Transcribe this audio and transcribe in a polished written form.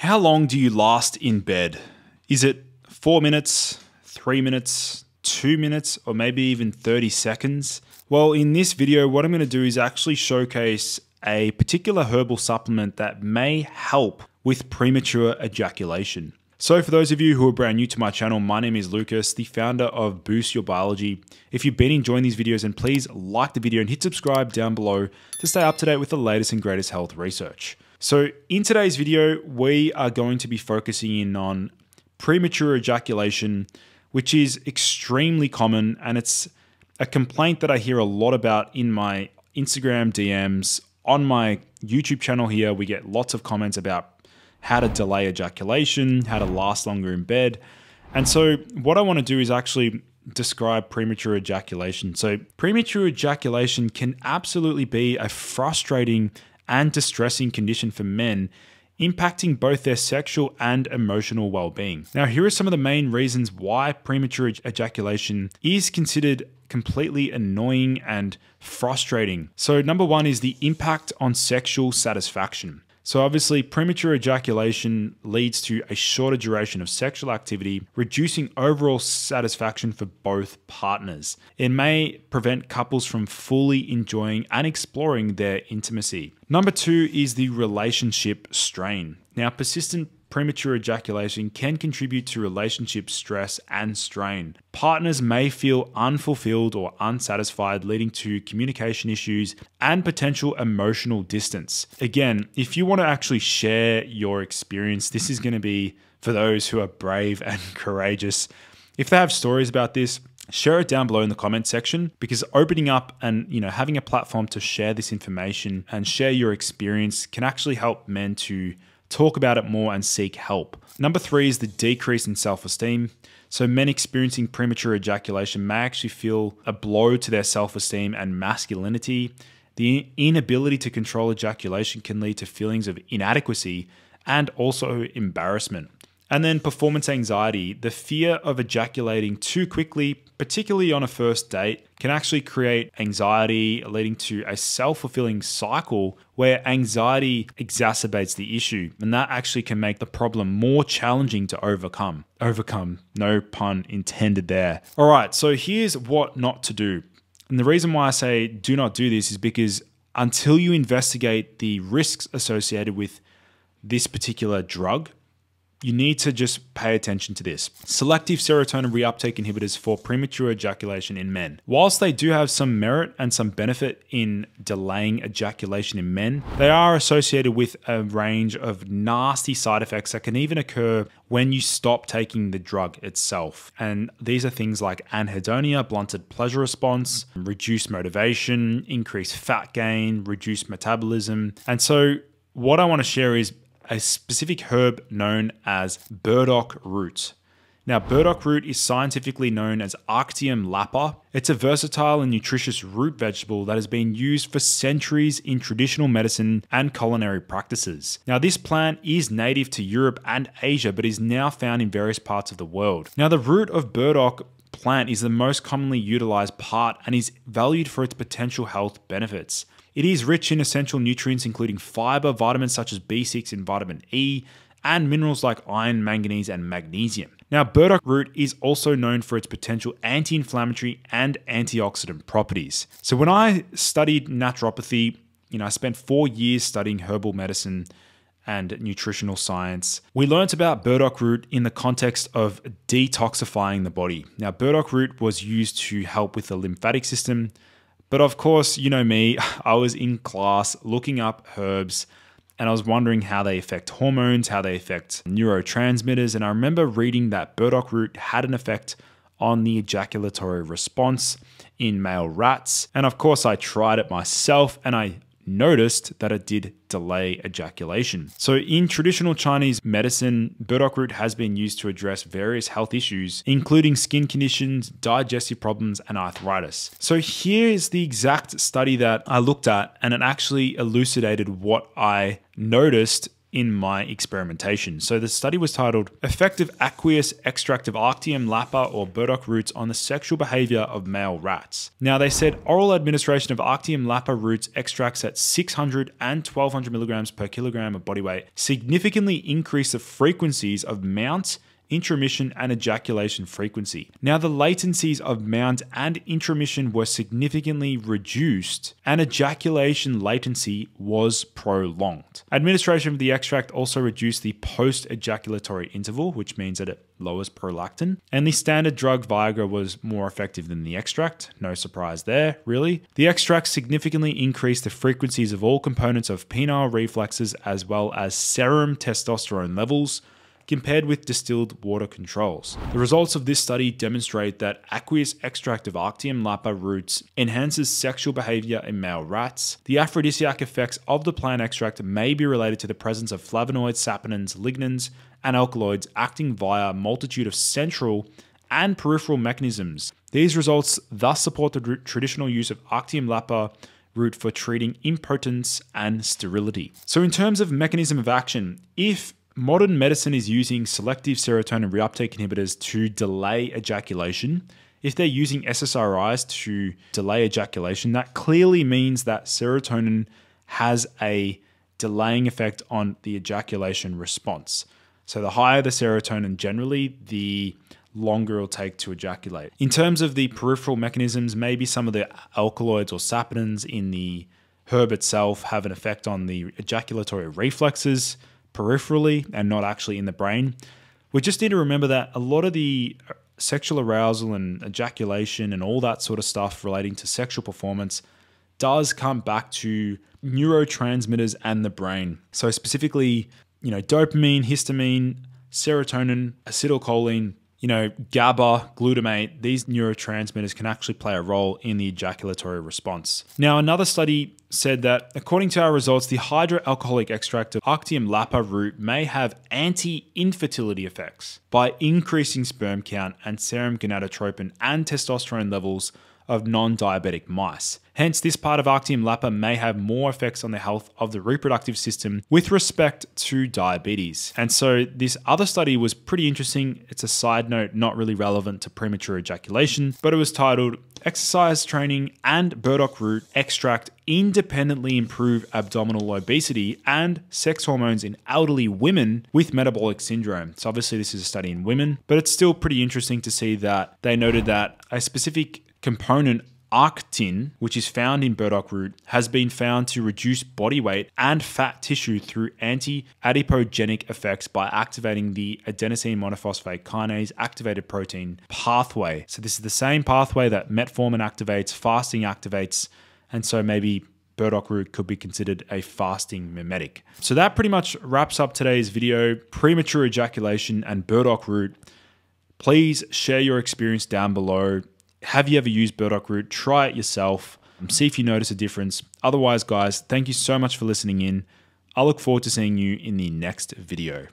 How long do you last in bed? Is it 4 minutes, 3 minutes, 2 minutes, or maybe even 30 seconds? Well, in this video, what I'm going to do is actually showcase a particular herbal supplement that may help with premature ejaculation. So for those of you who are brand new to my channel, my name is Lucas, the founder of Boost Your Biology. If you've been enjoying these videos, then please like the video and hit subscribe down below to stay up to date with the latest and greatest health research. So in today's video, we are going to be focusing in on premature ejaculation, which is extremely common. And it's a complaint that I hear a lot about in my Instagram DMs. On my YouTube channel here, we get lots of comments about how to delay ejaculation, how to last longer in bed. And so what I want to do is actually describe premature ejaculation. So premature ejaculation can absolutely be a frustrating and distressing condition for men, impacting both their sexual and emotional well-being. Now, here are some of the main reasons why premature ejaculation is considered completely annoying and frustrating. So number one is the impact on sexual satisfaction. So obviously, premature ejaculation leads to a shorter duration of sexual activity, reducing overall satisfaction for both partners. It may prevent couples from fully enjoying and exploring their intimacy. Number two is the relationship strain. Now, persistent premature ejaculation can contribute to relationship stress and strain. Partners may feel unfulfilled or unsatisfied, leading to communication issues and potential emotional distance. Again, if you want to actually share your experience, this is going to be for those who are brave and courageous. If they have stories about this, share it down below in the comment section, because opening up and having a platform to share this information and share your experience can actually help men to talk about it more and seek help. Number three is the decrease in self-esteem. So men experiencing premature ejaculation may actually feel a blow to their self-esteem and masculinity. The inability to control ejaculation can lead to feelings of inadequacy and also embarrassment. And then performance anxiety, the fear of ejaculating too quickly, particularly on a first date, can actually create anxiety, leading to a self-fulfilling cycle where anxiety exacerbates the issue. And that actually can make the problem more challenging to overcome. No pun intended there. All right, so here's what not to do. And the reason why I say do not do this is because until you investigate the risks associated with this particular drug, you need to just pay attention to this. Selective serotonin reuptake inhibitors for premature ejaculation in men. Whilst they do have some merit and some benefit in delaying ejaculation in men, they are associated with a range of nasty side effects that can even occur when you stop taking the drug itself. And these are things like anhedonia, blunted pleasure response, reduced motivation, increased fat gain, reduced metabolism. And so what I want to share is a specific herb known as burdock root. Now, burdock root is scientifically known as Arctium lappa. It's a versatile and nutritious root vegetable that has been used for centuries in traditional medicine and culinary practices. Now, this plant is native to Europe and Asia, but is now found in various parts of the world. Now, the root of burdock plant is the most commonly utilized part and is valued for its potential health benefits. It is rich in essential nutrients, including fiber, vitamins such as B6 and vitamin E, and minerals like iron, manganese, and magnesium. Now, burdock root is also known for its potential anti-inflammatory and antioxidant properties. So when I studied naturopathy, I spent 4 years studying herbal medicine and nutritional science. We learned about burdock root in the context of detoxifying the body. Now, burdock root was used to help with the lymphatic system, but of course, you know me, I was in class looking up herbs and I was wondering how they affect hormones, how they affect neurotransmitters. And I remember reading that burdock root had an effect on the ejaculatory response in male rats. And of course, I tried it myself and I noticed that it did delay ejaculation. So in traditional Chinese medicine, burdock root has been used to address various health issues, including skin conditions, digestive problems, and arthritis. So here's the exact study that I looked at, and it actually elucidated what I noticed in my experimentation. So the study was titled Effective Aqueous Extract of Arctium lappa or Burdock Roots on the Sexual Behavior of Male Rats. Now they said oral administration of Arctium lappa roots extracts at 600 and 1200 milligrams per kilogram of body weight significantly increased the frequencies of mounts, intromission and ejaculation frequency. Now the latencies of mounts and intromission were significantly reduced and ejaculation latency was prolonged. Administration of the extract also reduced the post-ejaculatory interval, which means that it lowers prolactin, and the standard drug Viagra was more effective than the extract. No surprise there, really. The extract significantly increased the frequencies of all components of penile reflexes as well as serum testosterone levels, compared with distilled water controls. The results of this study demonstrate that aqueous extract of Arctium lappa roots enhances sexual behavior in male rats. The aphrodisiac effects of the plant extract may be related to the presence of flavonoids, saponins, lignans, and alkaloids acting via a multitude of central and peripheral mechanisms. These results thus support the traditional use of Arctium lappa root for treating impotence and sterility. So in terms of mechanism of action, if modern medicine is using selective serotonin reuptake inhibitors to delay ejaculation, if they're using SSRIs to delay ejaculation, that clearly means that serotonin has a delaying effect on the ejaculation response. So the higher the serotonin generally, the longer it'll take to ejaculate. In terms of the peripheral mechanisms, maybe some of the alkaloids or saponins in the herb itself have an effect on the ejaculatory reflexes peripherally and not actually in the brain. We just need to remember that a lot of the sexual arousal and ejaculation and all that sort of stuff relating to sexual performance does come back to neurotransmitters and the brain. So specifically, you know, dopamine, histamine, serotonin, acetylcholine, you know, GABA, glutamate, these neurotransmitters can actually play a role in the ejaculatory response. Now, another study said that according to our results, the hydroalcoholic extract of Arctium lappa root may have anti-infertility effects by increasing sperm count and serum gonadotropin and testosterone levels of non-diabetic mice. Hence, this part of Arctium lappa may have more effects on the health of the reproductive system with respect to diabetes. And so this other study was pretty interesting. It's a side note, not really relevant to premature ejaculation, but it was titled Exercise Training and Burdock Root Extract Independently Improve Abdominal Obesity and Sex Hormones in Elderly Women with Metabolic Syndrome. So obviously this is a study in women, but it's still pretty interesting to see that they noted that a specific component arctin, which is found in burdock root, has been found to reduce body weight and fat tissue through anti-adipogenic effects by activating the adenosine monophosphate kinase activated protein pathway. So this is the same pathway that metformin activates, fasting activates, and so maybe burdock root could be considered a fasting mimetic. So that pretty much wraps up today's video, premature ejaculation and burdock root. Please share your experience down below. Have you ever used burdock root? Try it yourself. See if you notice a difference. Otherwise, guys, thank you so much for listening in. I look forward to seeing you in the next video.